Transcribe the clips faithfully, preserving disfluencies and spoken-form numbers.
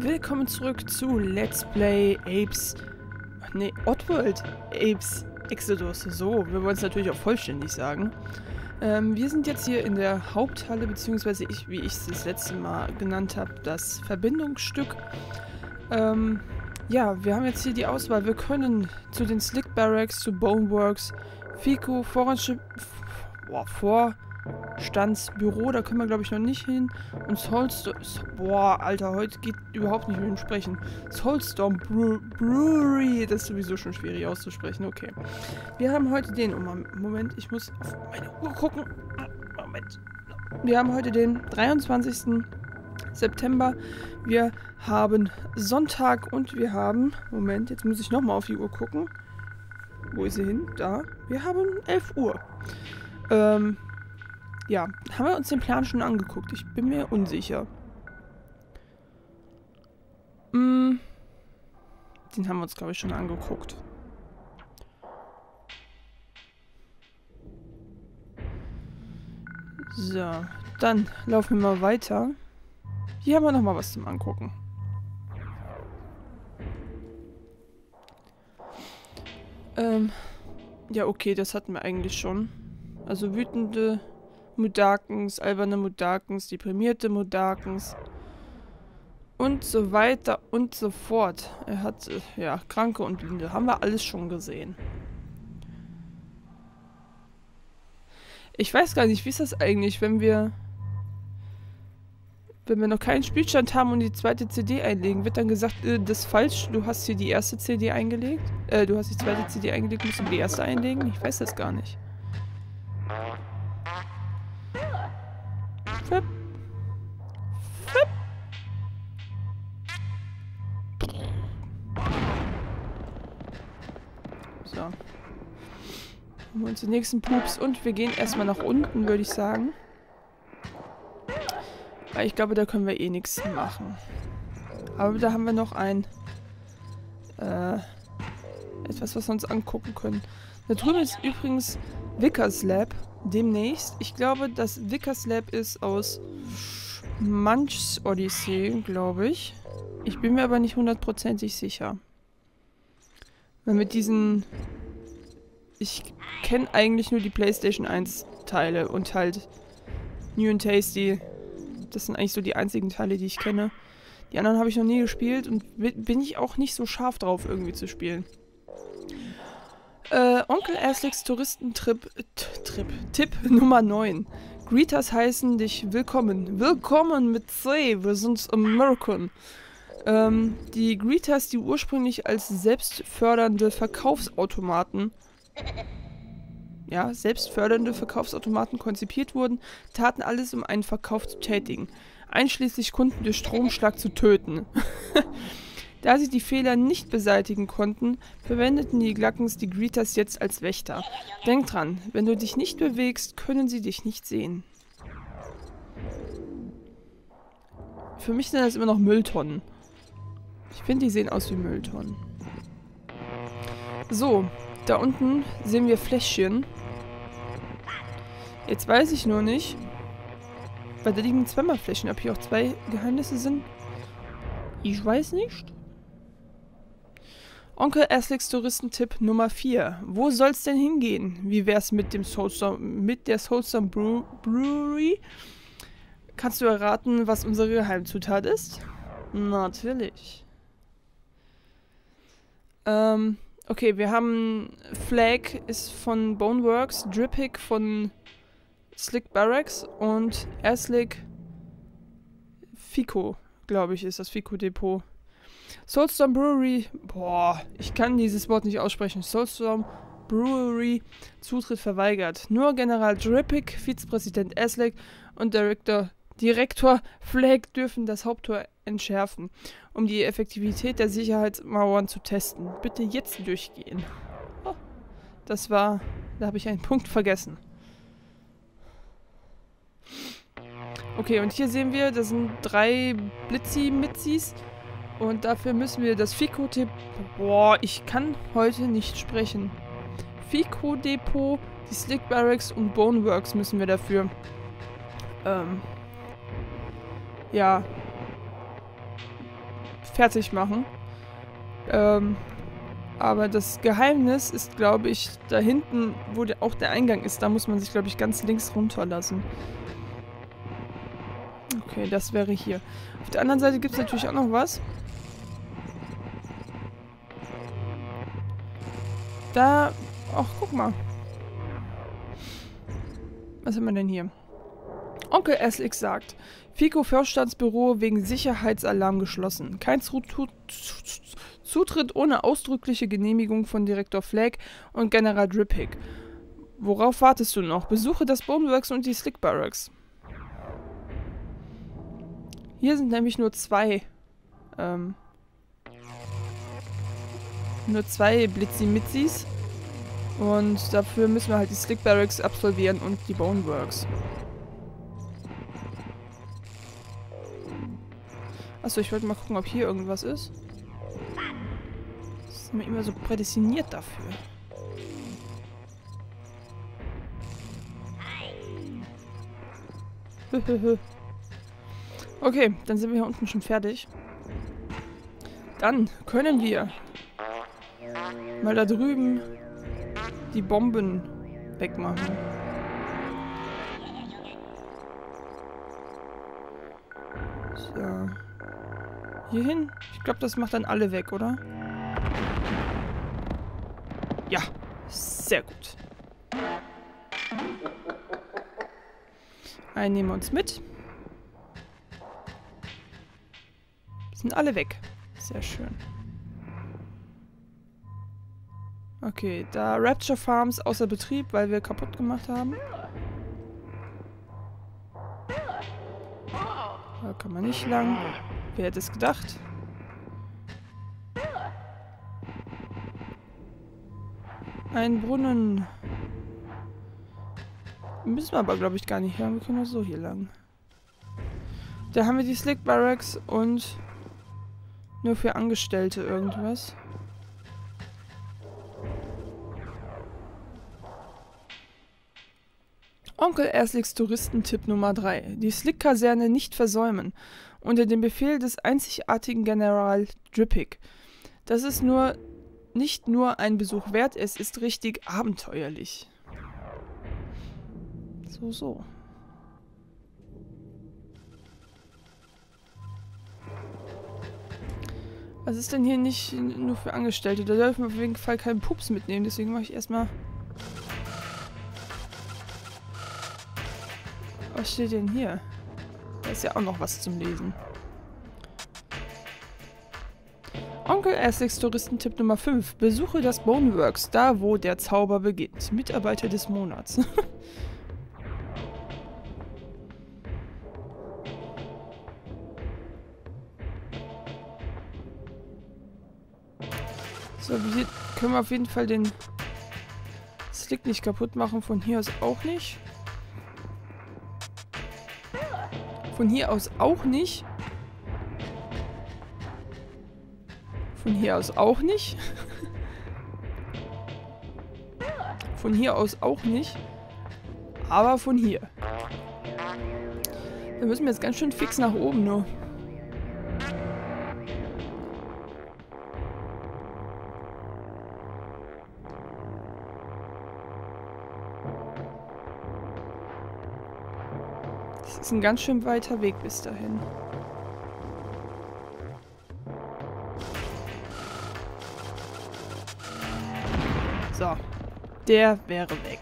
Willkommen zurück zu Let's Play Abe's... Ach nee, Oddworld Abe's Exoddus. So, wir wollen es natürlich auch vollständig sagen. Ähm, wir sind jetzt hier in der Haupthalle, beziehungsweise ich, wie ich es das letzte Mal genannt habe, das Verbindungsstück. Ähm, ja, wir haben jetzt hier die Auswahl. Wir können zu den Slig Barracks, zu Bonewerkz, FeeCo, Vorrangschiff... Boah, vor... Standsbüro, da können wir glaube ich noch nicht hin. Und Soulstorm... Boah, Alter, heute geht überhaupt nicht mit dem Sprechen. Soulstorm Brewery, das ist sowieso schon schwierig auszusprechen, okay. Wir haben heute den... Oh, Moment, ich muss auf meine Uhr gucken. Moment. Wir haben heute den dreiundzwanzigsten September. Wir haben Sonntag und wir haben... Moment, jetzt muss ich nochmal auf die Uhr gucken. Wo ist sie hin? Da. Wir haben elf Uhr. Ähm... Ja, haben wir uns den Plan schon angeguckt? Ich bin mir unsicher. Hm, den haben wir uns, glaube ich, schon angeguckt. So, dann laufen wir mal weiter. Hier haben wir nochmal was zum Angucken. Ähm, ja, okay, das hatten wir eigentlich schon. Also wütende... Mudokons, alberne Mudokons, deprimierte Mudokons und so weiter und so fort. Er hat, ja, Kranke und Blinde, haben wir alles schon gesehen. Ich weiß gar nicht, wie ist das eigentlich, wenn wir, wenn wir noch keinen Spielstand haben und die zweite C D einlegen, wird dann gesagt, äh, das ist falsch, du hast hier die erste C D eingelegt, äh, du hast die zweite C D eingelegt, musst du die erste einlegen? Ich weiß das gar nicht. Flip. Flip. So. Machen wir uns den nächsten Pups und wir gehen erstmal nach unten, würde ich sagen. Weil ich glaube, da können wir eh nichts machen. Aber da haben wir noch ein... Äh, etwas, was wir uns angucken können. Da drüben ist übrigens Vykkers Lab. Demnächst. Ich glaube, das Vykkers Lab ist aus Munch's Odyssey, glaube ich. Ich bin mir aber nicht hundertprozentig sicher. Weil mit diesen... Ich kenne eigentlich nur die PlayStation eins Teile und halt New and Tasty. Das sind eigentlich so die einzigen Teile, die ich kenne. Die anderen habe ich noch nie gespielt und bin ich auch nicht so scharf drauf, irgendwie zu spielen. Äh, Onkel Erslicks Touristentrip, Trip, Tipp Nummer neun. Greeters heißen dich willkommen. Willkommen mit C, wir sind American. Ähm, die Greeters, die ursprünglich als selbstfördernde Verkaufsautomaten, ja, selbstfördernde Verkaufsautomaten konzipiert wurden, taten alles, um einen Verkauf zu tätigen. Einschließlich Kunden durch Stromschlag zu töten. Da sie die Fehler nicht beseitigen konnten, verwendeten die Glackens die Greeters jetzt als Wächter. Denk dran, wenn du dich nicht bewegst, können sie dich nicht sehen. Für mich sind das immer noch Mülltonnen. Ich finde, die sehen aus wie Mülltonnen. So, da unten sehen wir Fläschchen. Jetzt weiß ich nur nicht, weil da liegen zweimal Fläschchen, ob hier auch zwei Geheimnisse sind. Ich weiß nicht. Onkel Essex Touristentipp Nummer vier. Wo soll's denn hingehen? Wie wär's mit dem Soulstorm, mit der Soulstorm Brew Brewery? Kannst du erraten, was unsere Geheimzutat ist? Natürlich. Ähm, okay, wir haben Flagg ist von Bonewerkz, Dripik von Slig Barracks und Aslik FeeCo, glaube ich, ist das FeeCo-Depot. Soulstorm Brewery, boah, ich kann dieses Wort nicht aussprechen. Soulstorm Brewery, Zutritt verweigert. Nur General Dripik, Vizepräsident Aslik und Director, Direktor Flagg dürfen das Haupttor entschärfen, um die Effektivität der Sicherheitsmauern zu testen. Bitte jetzt durchgehen. Oh, das war, da habe ich einen Punkt vergessen. Okay, und hier sehen wir, das sind drei Blitzy-Mitzis. Und dafür müssen wir das FeeCo-Depot... Boah, ich kann heute nicht sprechen. FeeCo-Depot, die Slig Barracks und Bonewerkz müssen wir dafür. Ähm... Ja. fertig machen. Ähm, aber das Geheimnis ist, glaube ich, da hinten, wo der, auch der Eingang ist. Da muss man sich, glaube ich, ganz links runterlassen. Okay, das wäre hier. Auf der anderen Seite gibt es natürlich auch noch was. Da... Ach, guck mal. Was haben wir denn hier? Onkel Essex sagt, FeeCo-Vorstandsbüro wegen Sicherheitsalarm geschlossen. Kein Zutritt ohne ausdrückliche Genehmigung von Direktor Flagg und General Dripik. Worauf wartest du noch? Besuche das Bonewerkz und die Slig Barracks. Hier sind nämlich nur zwei, ähm, nur zwei Blitzy-Mitzis. Und dafür müssen wir halt die Slig Barracks absolvieren und die Bonewerkz. Achso, ich wollte mal gucken, ob hier irgendwas ist. Das ist mir immer so prädestiniert dafür. Okay, dann sind wir hier unten schon fertig. Dann können wir mal da drüben die Bomben wegmachen. So. Hier hin? Ich glaube, das macht dann alle weg, oder? Ja, sehr gut. Einen nehmen wir uns mit. Sind alle weg. Sehr schön. Okay, da Rapture Farms außer Betrieb, weil wir kaputt gemacht haben. Da kann man nicht lang. Wer hätte es gedacht? Ein Brunnen. Müssen wir aber, glaube ich, gar nicht lang. Wir können nur so hier lang. Da haben wir die Slig Barracks und nur für Angestellte irgendwas. Onkel Erslicks Touristentipp Nummer drei. Die Slig-Kaserne nicht versäumen. Unter dem Befehl des einzigartigen General Dripik. Das ist nur nicht nur ein Besuch wert, es ist richtig abenteuerlich. So, so. Was ist denn hier nicht nur für Angestellte? Da dürfen wir auf jeden Fall keinen Pups mitnehmen, deswegen mache ich erstmal... Was steht denn hier? Da ist ja auch noch was zum Lesen. Onkel Essex Touristentipp Nummer fünf. Besuche das Bonewerkz, da wo der Zauber beginnt. Mitarbeiter des Monats. So, hier können wir auf jeden Fall den Slig nicht kaputt machen. Von hier aus auch nicht. Von hier aus auch nicht. Von hier aus auch nicht. Von hier aus auch nicht. Aber von hier. Da müssen wir jetzt ganz schön fix nach oben nur. Das ist ein ganz schön weiter Weg bis dahin. So, der wäre weg.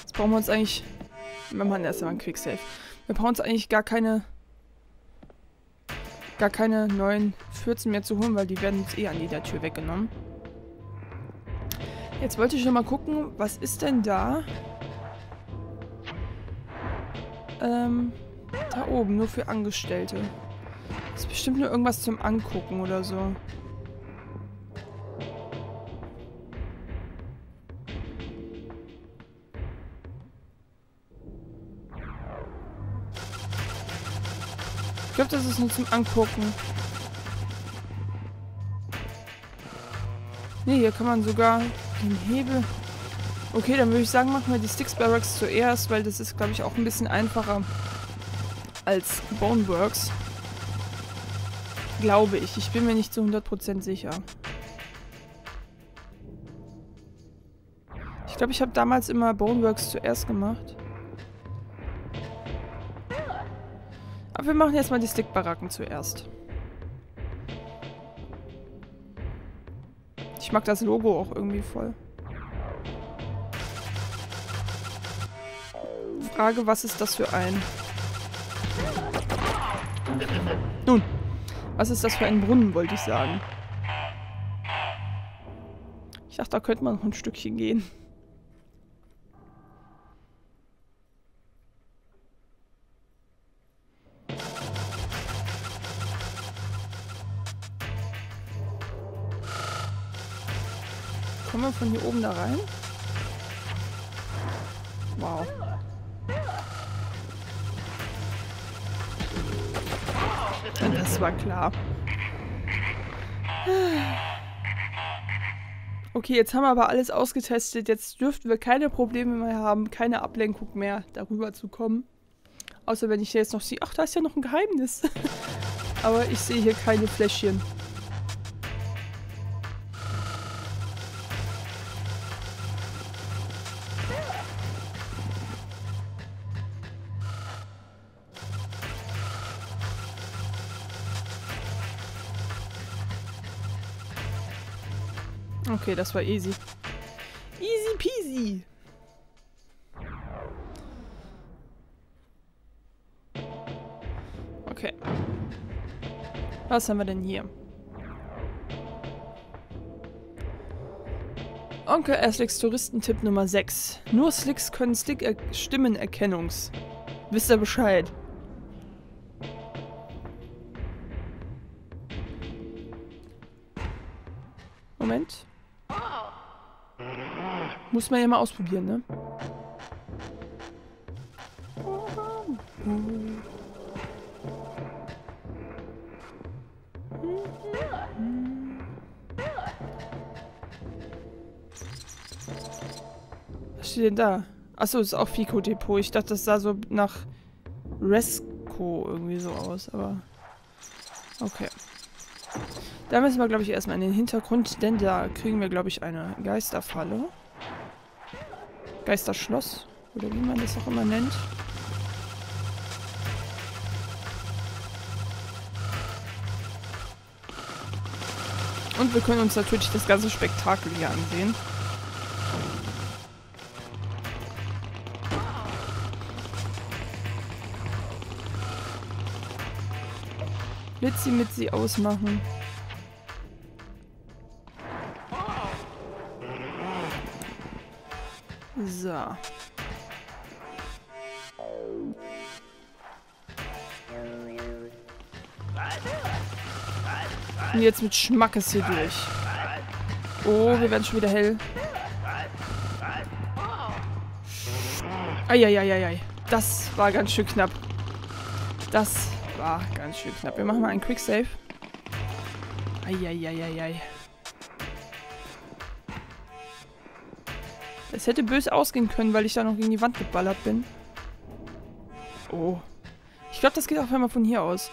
Jetzt brauchen wir uns eigentlich... Wir machen erstmal einen Quicksave. Wir brauchen uns eigentlich gar keine... gar keine neuen vierzehn mehr zu holen, weil die werden uns eh an jeder Tür weggenommen. Jetzt wollte ich schon mal gucken, was ist denn da... Ähm, da oben, nur für Angestellte. Das ist bestimmt nur irgendwas zum Angucken oder so. Ich glaube, das ist nur zum Angucken. Ne, hier kann man sogar den Hebel... Okay, dann würde ich sagen, machen wir die Slig Barracks zuerst, weil das ist, glaube ich, auch ein bisschen einfacher als Bonewerkz. Glaube ich. Ich bin mir nicht zu hundert Prozent sicher. Ich glaube, ich habe damals immer Bonewerkz zuerst gemacht. Aber wir machen jetzt mal die Slig Barracken zuerst. Ich mag das Logo auch irgendwie voll. Frage, was ist das für ein... Nun, was ist das für ein Brunnen, wollte ich sagen. Ich dachte, da könnte man noch ein Stückchen gehen. Kommen wir von hier oben da rein? Wow. Das war klar. Okay, jetzt haben wir aber alles ausgetestet. Jetzt dürften wir keine Probleme mehr haben, keine Ablenkung mehr, darüber zu kommen. Außer wenn ich jetzt noch sehe... Ach, da ist ja noch ein Geheimnis. Aber ich sehe hier keine Fläschchen. Okay, das war easy. Easy peasy. Okay. Was haben wir denn hier? Onkel Erslicks Touristentipp Nummer sechs. Nur Slicks können Slig-Stimmenerkennungs. Wisst ihr Bescheid? Moment. Muss man ja mal ausprobieren, ne? Was steht denn da? Achso, das ist auch FeeCo-Depot. Ich dachte, das sah so nach Resco irgendwie so aus, aber... Okay. Da müssen wir, glaube ich, erstmal in den Hintergrund, denn da kriegen wir, glaube ich, eine Geisterfalle. Geisterschloss, oder wie man das auch immer nennt. Und wir können uns natürlich das ganze Spektakel hier ansehen. Blitzy-Mitzi ausmachen. So. Und jetzt mit Schmackes hier durch. Oh, wir werden schon wieder hell. Eieieiei. Das war ganz schön knapp. Das war ganz schön knapp. Wir machen mal einen Quicksave. Eieieiei. Es hätte böse ausgehen können, weil ich da noch gegen die Wand geballert bin. Oh. Ich glaube, das geht auch einmal von hier aus.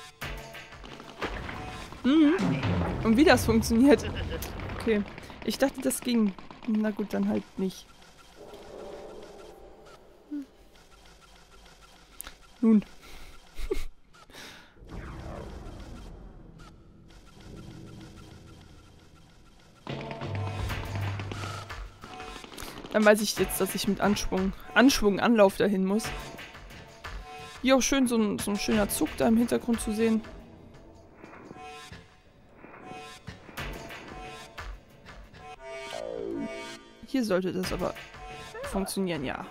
Mhm. Und wie das funktioniert. Okay. Ich dachte, das ging. Na gut, dann halt nicht. Hm. Nun. Dann weiß ich jetzt, dass ich mit Anschwung, Anschwung, Anlauf dahin muss. Hier auch schön so ein, so ein schöner Zug da im Hintergrund zu sehen. Hier sollte das aber funktionieren, ja.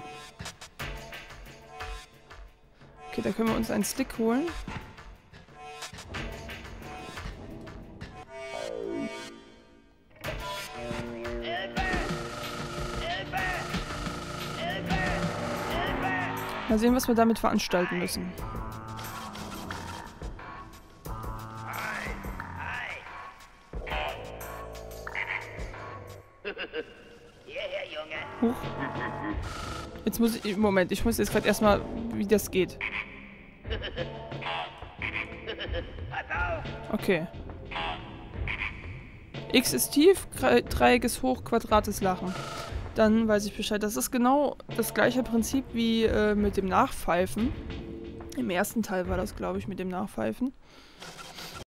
Okay, da können wir uns einen Slig holen. Mal sehen, was wir damit veranstalten müssen. Huch. Jetzt muss ich... Moment, ich muss jetzt gerade erstmal, wie das geht. Okay. X ist tief, Dreieck ist hoch, Quadrat ist Lachen. Dann weiß ich Bescheid. Das ist genau das gleiche Prinzip wie äh, mit dem Nachpfeifen. Im ersten Teil war das, glaube ich, mit dem Nachpfeifen.